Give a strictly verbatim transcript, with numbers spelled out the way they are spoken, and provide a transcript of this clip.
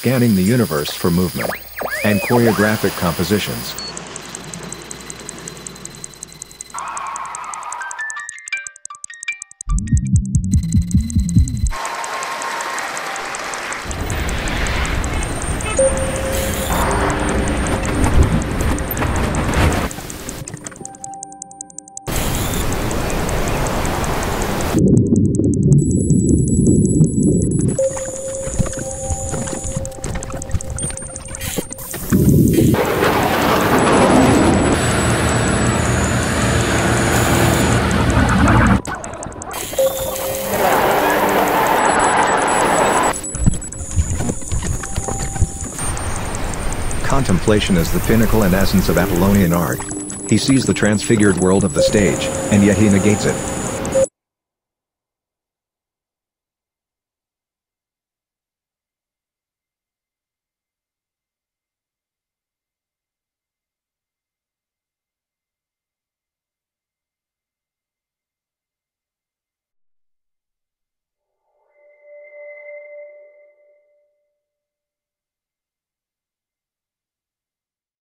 scanning the universe for movement and choreographic compositions. Contemplation is the pinnacle and essence of Apollonian art. He sees the transfigured world of the stage, and yet he negates it.